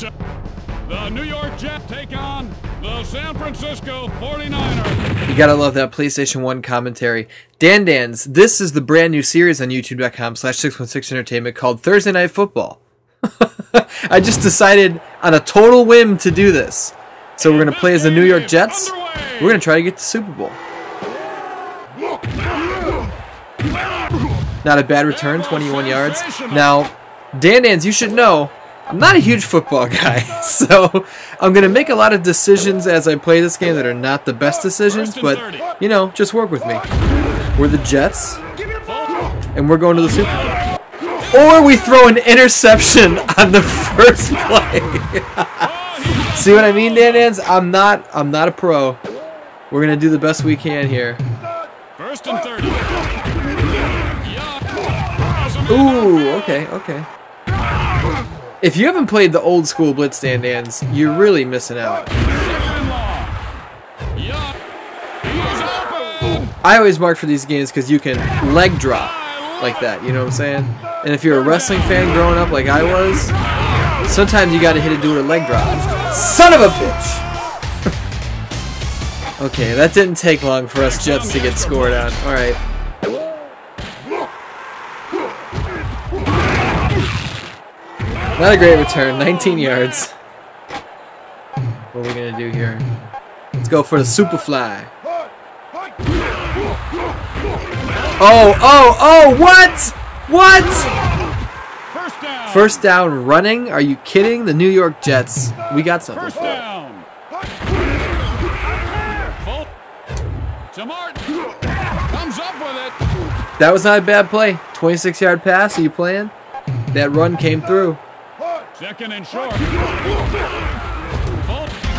zone. The New York Jets take on the San Francisco 49ers. You gotta love that PlayStation 1 commentary. Dan Dan's, this is the brand new series on YouTube.com/616entertainment called Thursday Night Football. I just decided on a total whim to do this. So we're gonna play as the New York Jets. We're gonna try to get to the Super Bowl. Not a bad return, 21 yards. Now, Dan Dan's, you should know, I'm not a huge football guy, so I'm going to make a lot of decisions as I play this game that are not the best decisions, but, you know, just work with me. We're the Jets, and we're going to the Super Bowl. Or we throw an interception on the first play. See what I mean, Dan Dan's? I'm not a pro. We're going to do the best we can here. First and 30. Ooh, okay, okay. If you haven't played the old school blitz, Dan Dan's, you're really missing out. I always mark for these games because you can leg drop like that, you know what I'm saying? And if you're a wrestling fan growing up like I was, sometimes you gotta hit a dude with a leg drop. Son of a bitch! Okay, that didn't take long for us Jets to get scored on. Alright. Not a great return, 19 yards. What are we gonna do here? Let's go for the Superfly. Oh, oh, oh, what? What? First down running? Are you kidding? The New York Jets. We got something. First down. That was not a bad play. 26-yard pass, are you playing? That run came through. Second and short.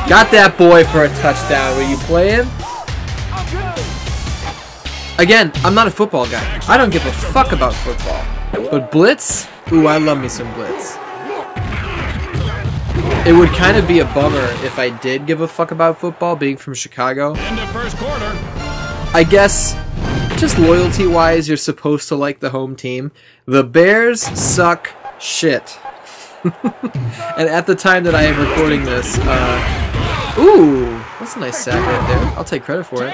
Got that boy for a touchdown. Were you playing? Again, I'm not a football guy. I don't give a fuck about football. But blitz? Ooh, I love me some blitz. It would kind of be a bummer if I did give a fuck about football, being from Chicago. I guess, just loyalty-wise, you're supposed to like the home team. The Bears suck shit. And at the time that I am recording this, ooh, that's a nice sack right there. I'll take credit for it.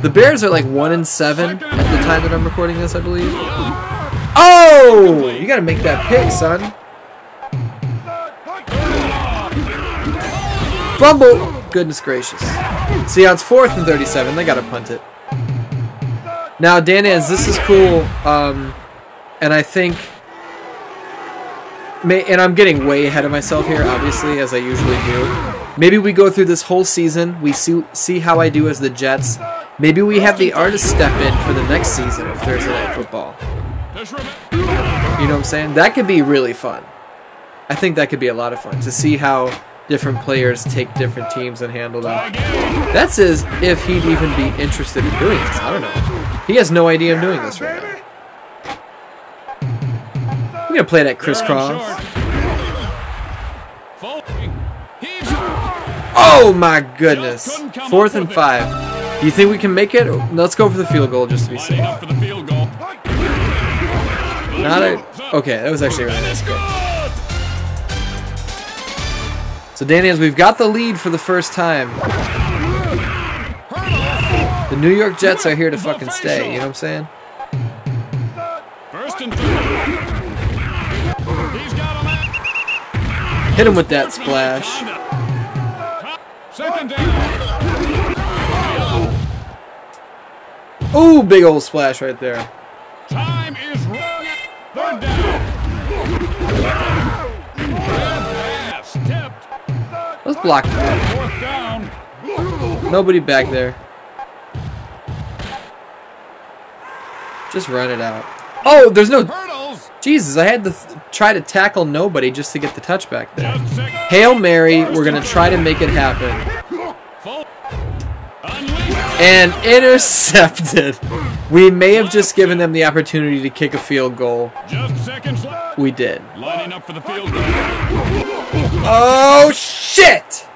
The Bears are like 1-7 at the time that I'm recording this, I believe. Oh, you gotta make that pick, son. Fumble. Goodness gracious. See, on 4th and 37, they gotta punt it. Now, Dan Dan's, this is cool, and I think. And I'm getting way ahead of myself here, obviously, as I usually do. Maybe we go through this whole season. We see how I do as the Jets. Maybe we have the artist step in for the next season of Thursday Night Football. You know what I'm saying? That could be really fun. I think that could be a lot of fun, to see how different players take different teams and handle them. That's as if he'd even be interested in doing this. I don't know. He has no idea I'm doing this right now. I'm gonna play that crisscross. Oh my goodness! 4th and 5. Do you think we can make it? Let's go for the field goal just to be safe. Not a. Okay, that was actually a really nice goal. So Dan Dan's, we've got the lead for the first time. The New York Jets are here to fucking stay. You know what I'm saying? First and 3. Hit him with that splash. Ooh, big old splash right there. Time is running. Third down. Let's block that. Nobody back there. Just run it out. Oh, there's no. Jesus, I had to try to tackle nobody just to get the touchback there. Hail Mary, we're going to try to make it happen. And intercepted. We may have just given them the opportunity to kick a field goal. We did. Oh, shit!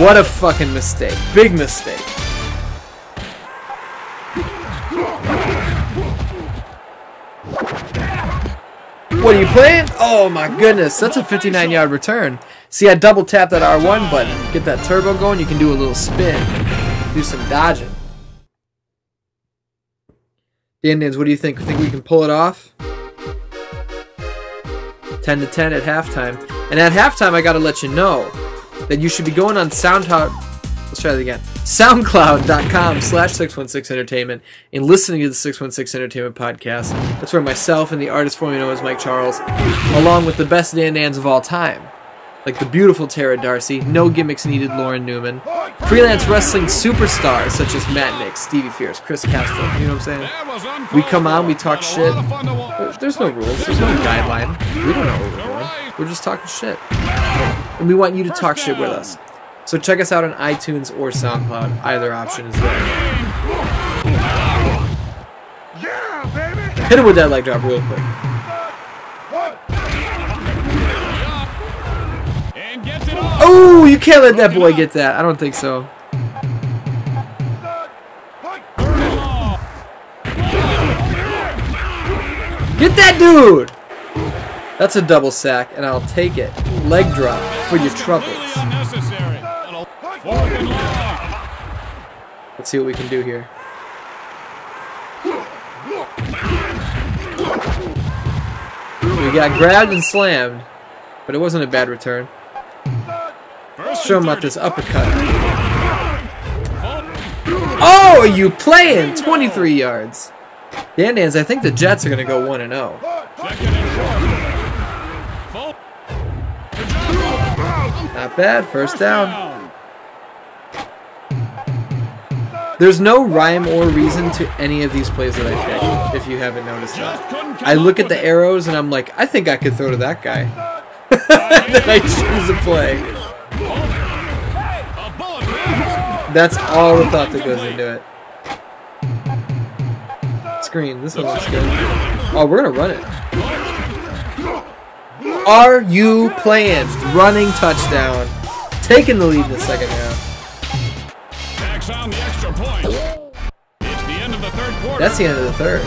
What a fucking mistake. Big mistake. What are you playing? Oh my goodness, that's a 59-yard return. See, I double tap that R1 button. Get that turbo going, you can do a little spin. Do some dodging. The Indians, what do you think? Think we can pull it off? 10 to 10 at halftime. And at halftime, I gotta let you know that you should be going on SoundCloud. Let's try that again. SoundCloud.com/616entertainment and listening to the 616 Entertainment podcast. That's where myself and the artist formerly known as Mike Charles, along with the best Dan Dans of all time, like the beautiful Tara Darcy, no gimmicks needed Lauren Newman, freelance wrestling superstars such as Matt Nick, Stevie Fierce, Chris Castle, you know what I'm saying? We come on, we talk shit. There's no rules, there's no guideline. We don't know what we're doing. We're just talking shit. And we want you to talk shit with us. So check us out on iTunes or SoundCloud. Either option is there. Hit it with that leg drop real quick. Oh, you can't let that boy get that. I don't think so. Get that dude! That's a double sack, and I'll take it. Leg drop for your troubles. Let's see what we can do here. We got grabbed and slammed, but it wasn't a bad return. Show him about this uppercut. Oh, are you playing? 23 yards. Dan Dans, I think the Jets are going to go 1-0. Not bad. First down. There's no rhyme or reason to any of these plays that I pick, if you haven't noticed that. I look at the arrows and I'm like, I think I could throw to that guy. Then I choose a play. That's all the thought that goes into it. Screen. This one looks good. Oh, we're going to run it. Are you playing? Running touchdown. Taking the lead in the second half. That's the end of the third quarter. That's the end of the third.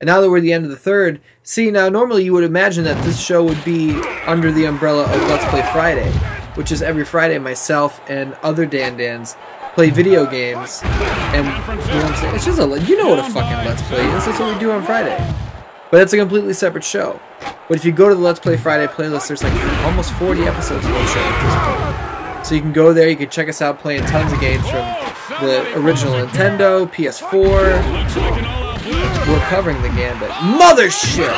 And now that we're at the end of the third, see, now normally you would imagine that this show would be under the umbrella of Let's Play Friday, which is every Friday myself and other Dan Dans play video games, and you know what I'm saying? It's just a, you know what a fucking Let's Play is, that's what we do on Friday. But it's a completely separate show. But if you go to the Let's Play Friday playlist, there's like almost 40 episodes of the show at this point. So you can go there, you can check us out playing tons of games from the original Nintendo, PS4. We're covering the gambit. Mother shit!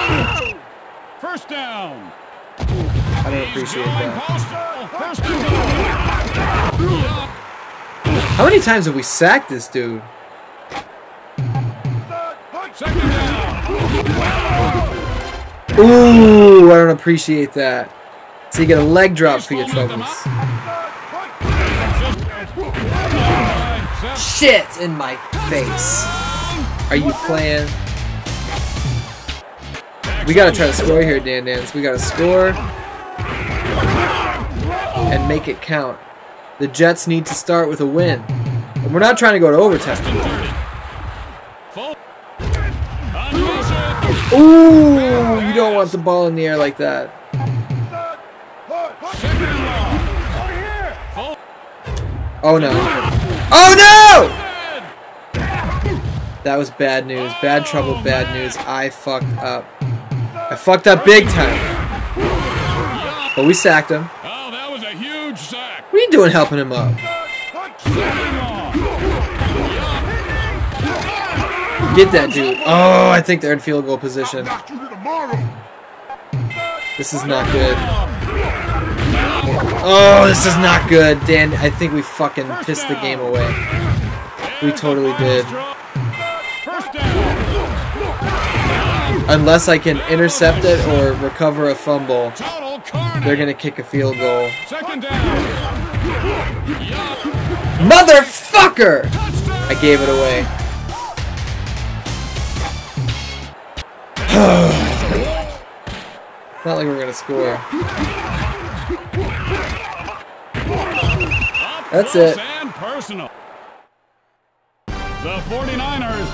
First down. I don't appreciate that. How many times have we sacked this dude? Ooh, I don't appreciate that. So you get a leg drop for your troubles. Shit in my face. Are you playing? We gotta try to score here, Dan Dans. We gotta score and make it count. The Jets need to start with a win. And we're not trying to go to overtime. Ooh, you don't want the ball in the air like that. Oh no. Oh no! That was bad news. Bad trouble, bad news. I fucked up. I fucked up big time. But we sacked him. Oh, that was a huge sack. What are you doing helping him up? Get that dude. Oh, I think they're in field goal position. This is not good. Oh, this is not good. Dan, I think we fucking pissed the game away. We totally did. Unless I can intercept it or recover a fumble, they're going to kick a field goal. Motherfucker! I gave it away. Not like we're going to score. That's it. The 49ers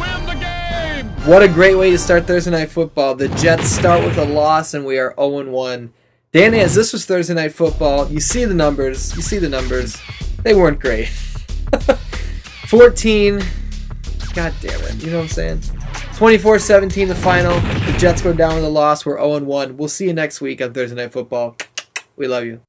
win the game! What a great way to start Thursday Night Football. The Jets start with a loss, and we are 0-1. Danny, as this was Thursday Night Football, you see the numbers. You see the numbers. They weren't great. 14. God damn it. You know what I'm saying? 24-17 the final. The Jets go down with a loss. We're 0-1. We'll see you next week on Thursday Night Football. We love you.